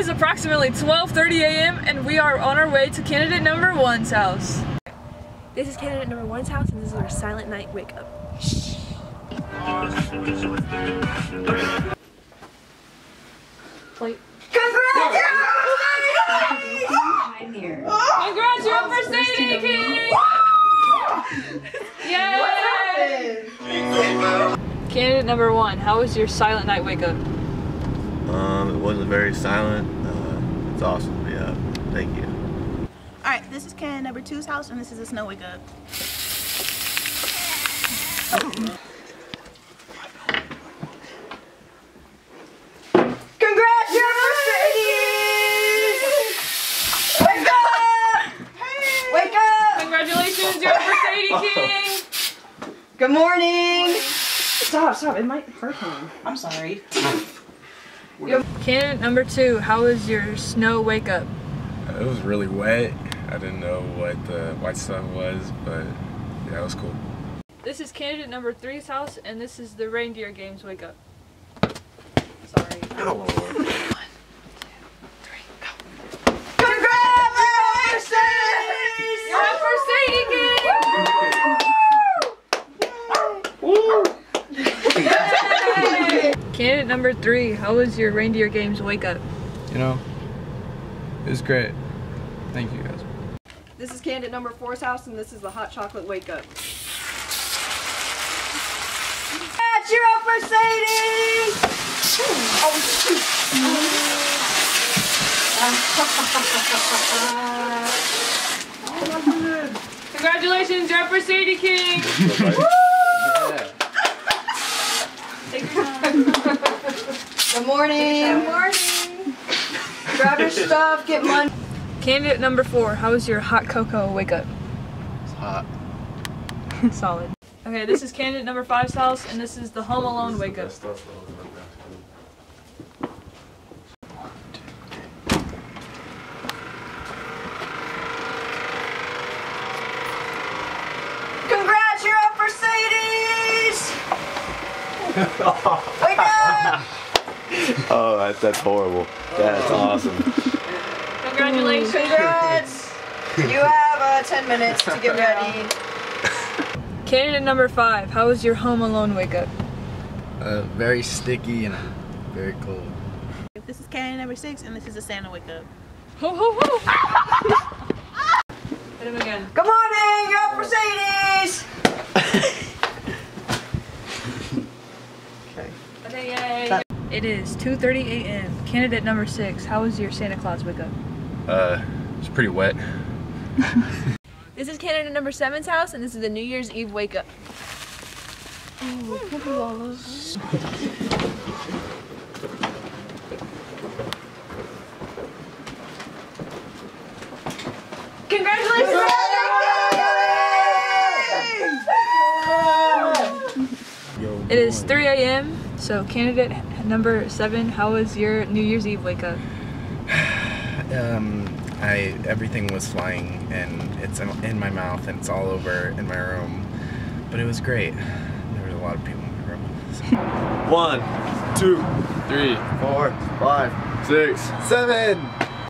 is approximately 12:30 a.m. and we are on our way to candidate number one's house. This is candidate number one's house, and this is our silent night wake up. Shh. Wait. Congratulations! Congrats, you're up for Sadie King! Yay! Candidate number one, how was your silent night wake up? It wasn't very silent. It's awesome to be up. Thank you. Alright, this is candidate number two's house, and this is a snow wake up. Congratulations! Wake up! Hey! Wake up! Congratulations, you're up for Sadie King! Good morning! Stop, stop, it might hurt him. I'm sorry. Candidate number two, how was your snow wake up? It was really wet. I didn't know what the white stuff was, but yeah, it was cool. This is candidate number three's house, and this is the reindeer games wake up. Sorry. Oh, Lord. 1, 2, 3, go. Congratulations! You're up for Sadie King! Woo! Woo! Yay! Candidate number three, how was your reindeer games wake up? You know, it was great. Thank you, guys. This is candidate number four's house, and this is the hot chocolate wake up. You're up for Sadie! Oh, shoot. Congratulations, you're up for Sadie King! Woo! Yeah. Take your time. Good morning. Good morning. Grab your stuff, get money. Candidate number four, how was your hot cocoa wake up? It's hot. Solid. Okay, this is candidate number five's house, and this is the Home Alone wake up. Congrats, you're up for Sadie's! Wake up! Oh, that's horrible. That's awesome. Congratulations. Congrats! You have 10 minutes to get ready. Candidate number five, how was your home alone wake up? Very sticky and very cold. This is candidate number six, and this is a Santa wake up. Ho ho ho! Hit him again. Good morning, you're up for Sadie's! Okay. Okay, yay. It is 2:30 a.m. Candidate number six, how was your Santa Claus wake up? It's pretty wet. This is candidate number seven's house, and this is the New Year's Eve wake up. Oh, congratulations! It is 3 a.m. So candidate number seven, how was your New Year's Eve wake up? Everything was flying, and it's in my mouth, and it's all over in my room, but it was great. There was a lot of people in my room. So. 1, 2, 3, 4, 5, 6, 7.